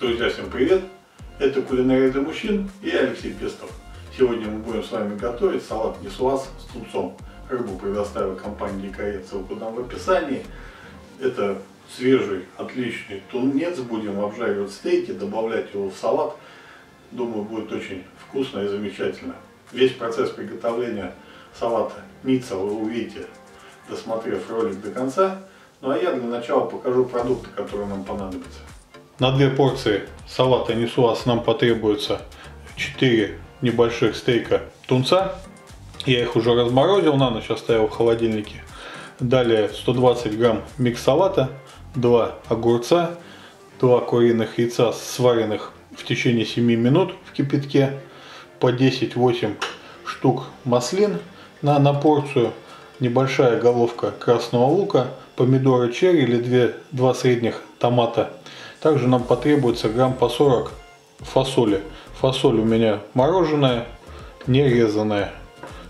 Друзья, всем привет! Это Кулинария для мужчин и Алексей Пестов. Сегодня мы будем с вами готовить салат Нисуаз с тунцом. Рыбу предоставила компания Дикоед, ссылку дам в описании. Это свежий, отличный тунец. Будем обжаривать стейки, добавлять его в салат. Думаю, будет очень вкусно и замечательно. Весь процесс приготовления салата Ницца вы увидите, досмотрев ролик до конца. Ну а я для начала покажу продукты, которые нам понадобятся. На две порции салата Нисуаз нам потребуется 4 небольших стейка тунца. Я их уже разморозил, на ночь оставил в холодильнике. Далее 120 грамм микс салата, 2 огурца, 2 куриных яйца, сваренных в течение 7 минут в кипятке, по 10-8 штук маслин на порцию, небольшая головка красного лука, помидоры черри или 2 средних томата. Также нам потребуется грамм по 40 фасоли. Фасоль у меня мороженая, не резаная.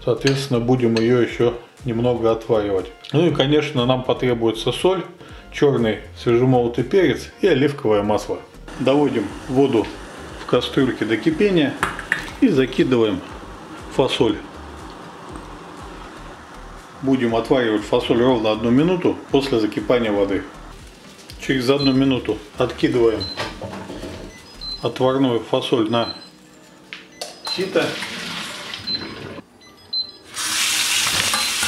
Соответственно, будем ее еще немного отваривать. Ну и, конечно, нам потребуется соль, черный свежемолотый перец и оливковое масло. Доводим воду в кастрюльке до кипения и закидываем фасоль. Будем отваривать фасоль ровно 1 минуту после закипания воды. Через 1 минуту откидываем отварную фасоль на сито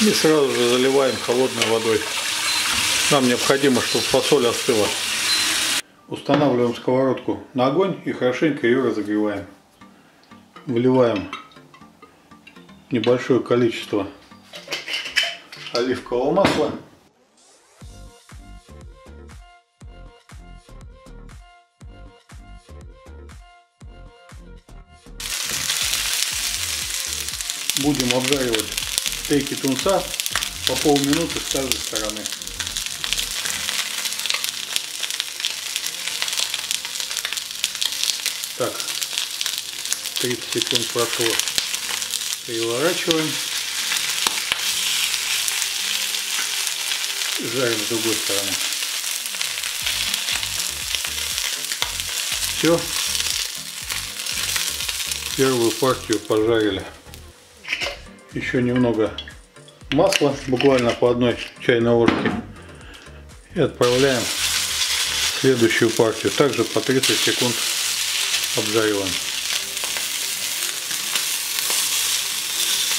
и сразу же заливаем холодной водой. Нам необходимо, чтобы фасоль остыла. Устанавливаем сковородку на огонь и хорошенько ее разогреваем. Вливаем небольшое количество оливкового масла. Будем обжаривать стейки тунца по полминуты с каждой стороны. Так, 30 секунд прошло. Переворачиваем. Жарим с другой стороны. Все. Первую партию пожарили. Еще немного масла, буквально по 1 чайной ложке, и отправляем в следующую партию. Также по 30 секунд обжариваем.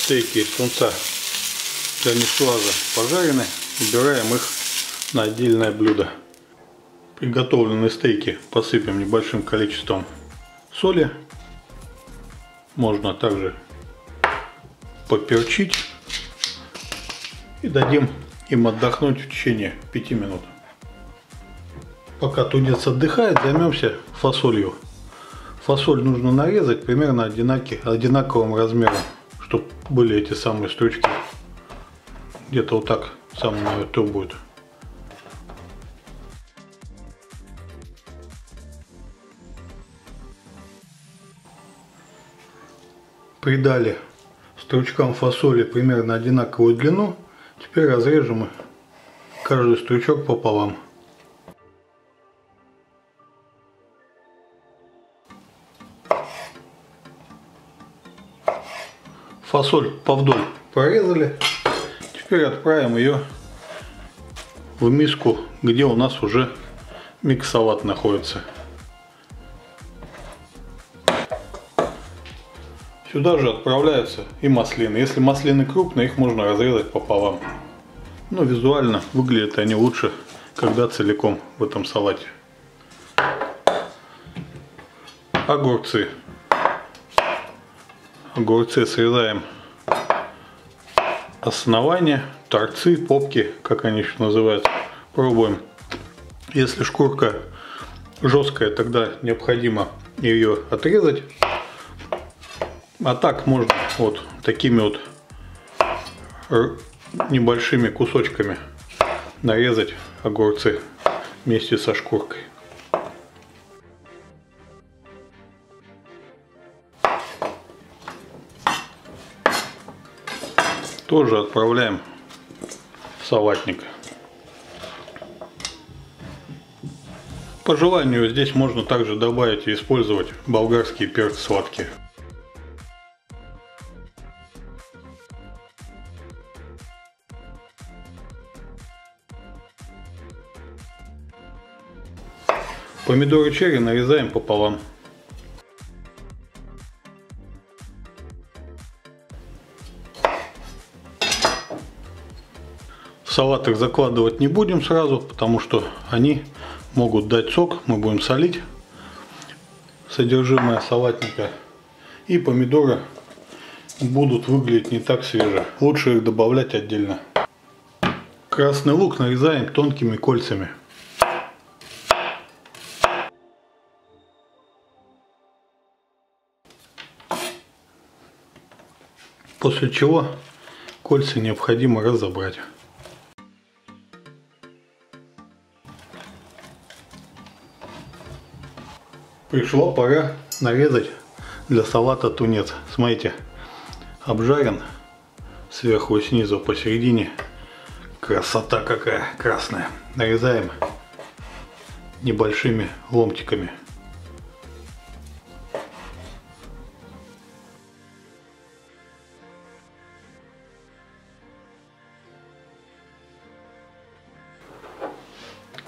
Стейки из тунца для Нисуаза пожарены, убираем их на отдельное блюдо. Приготовленные стейки посыпем небольшим количеством соли, можно также поперчить, и дадим им отдохнуть в течение 5 минут. Пока тунец отдыхает, займемся фасолью. Фасоль нужно нарезать примерно одинаковым размером, чтобы были эти самые стручки. Где-то вот так, самое то будет. Придали стручкам фасоли примерно одинаковую длину. Теперь разрежем каждый стручок пополам. Фасоль повдоль порезали. Теперь отправим ее в миску, где у нас уже микс-салат находится. Сюда же отправляются и маслины. Если маслины крупные, их можно разрезать пополам. Но визуально выглядят они лучше, когда целиком в этом салате. Огурцы. Огурцы срезаем основание, торцы, попки, как они еще называют. Пробуем. Если шкурка жесткая, тогда необходимо ее отрезать. А так можно вот такими вот небольшими кусочками нарезать огурцы вместе со шкуркой. Тоже отправляем в салатник. По желанию здесь можно также добавить и использовать болгарский перец сладкий. Помидоры черри нарезаем пополам. В салат их закладывать не будем сразу, потому что они могут дать сок. Мы будем солить содержимое салатника, и помидоры будут выглядеть не так свеже. Лучше их добавлять отдельно. Красный лук нарезаем тонкими кольцами. После чего кольца необходимо разобрать. Пришла пора нарезать для салата тунец. Смотрите, обжарен сверху и снизу, посередине. Красота какая, красная. Нарезаем небольшими ломтиками.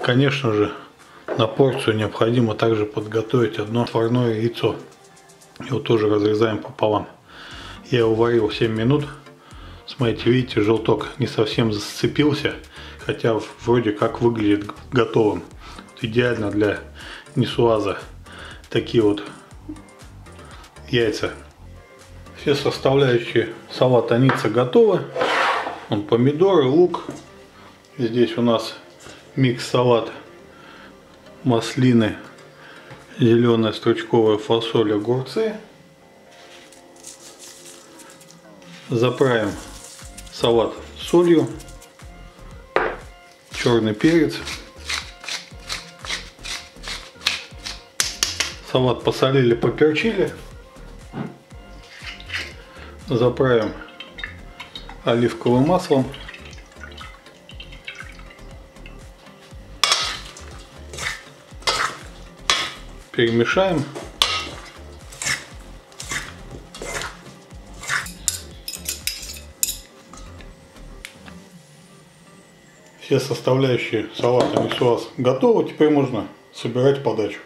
Конечно же, на порцию необходимо также подготовить одно отварное яйцо. Его тоже разрезаем пополам. Я его варил 7 минут. Смотрите, видите, желток не совсем зацепился, хотя вроде как выглядит готовым. Идеально для нисуаза такие вот яйца. Все составляющие салата ницца готовы. Вон помидоры, лук. Здесь у нас микс-салат маслины, зеленая стручковая фасоль, огурцы. Заправим салат солью, черный перец. Салат посолили, поперчили. Заправим оливковым маслом. Перемешаем. Все составляющие салата нисуаз готовы. Теперь можно собирать подачу.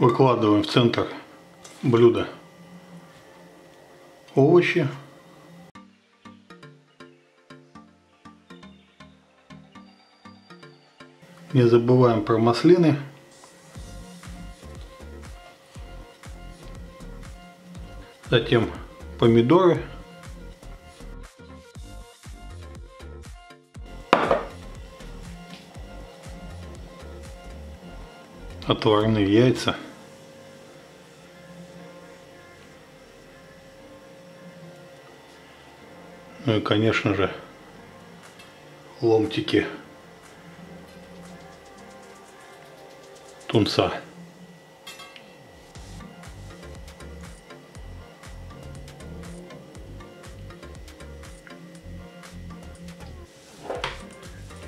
Выкладываем в центр блюда овощи. Не забываем про маслины. Затем помидоры. Отварные яйца. Ну и, конечно же, ломтики тунца.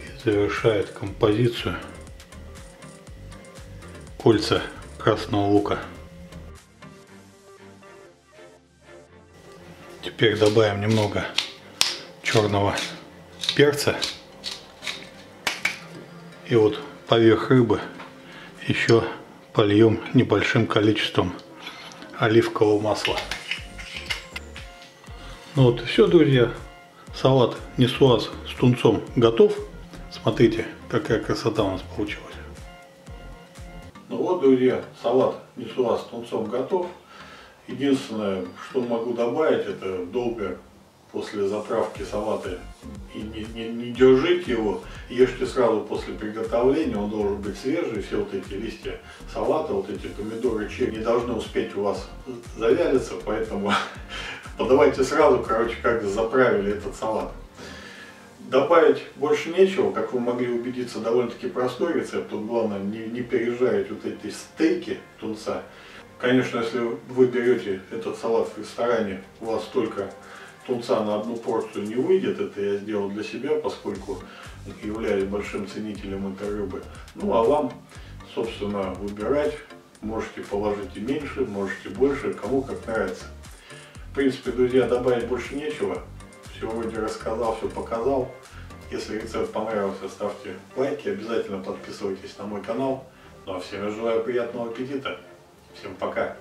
И завершает композицию кольца красного лука. Теперь добавим немного черного перца. И вот поверх рыбы еще польем небольшим количеством оливкового масла. Ну вот и все, друзья. Салат нисуаз с тунцом готов. Смотрите, какая красота у нас получилась. Ну вот, друзья, салат нисуаз с тунцом готов. Единственное, что могу добавить, это долго после заправки салата и не держите его, ешьте сразу после приготовления, он должен быть свежий, все вот эти листья салата, вот эти помидоры черри не должны успеть у вас завялиться, поэтому подавайте сразу, короче, как заправили этот салат. Добавить больше нечего, как вы могли убедиться, довольно-таки простой рецепт, тут главное не пережарить вот эти стейки тунца. Конечно, если вы берете этот салат в ресторане, у вас только тунца на одну порцию не выйдет, это я сделал для себя, поскольку являюсь большим ценителем этой рыбы. Ну а вам, собственно, выбирать. Можете положить и меньше, можете больше, кому как нравится. В принципе, друзья, добавить больше нечего. Все вроде рассказал, все показал. Если рецепт понравился, ставьте лайки, обязательно подписывайтесь на мой канал. Ну а всем я желаю приятного аппетита. Всем пока!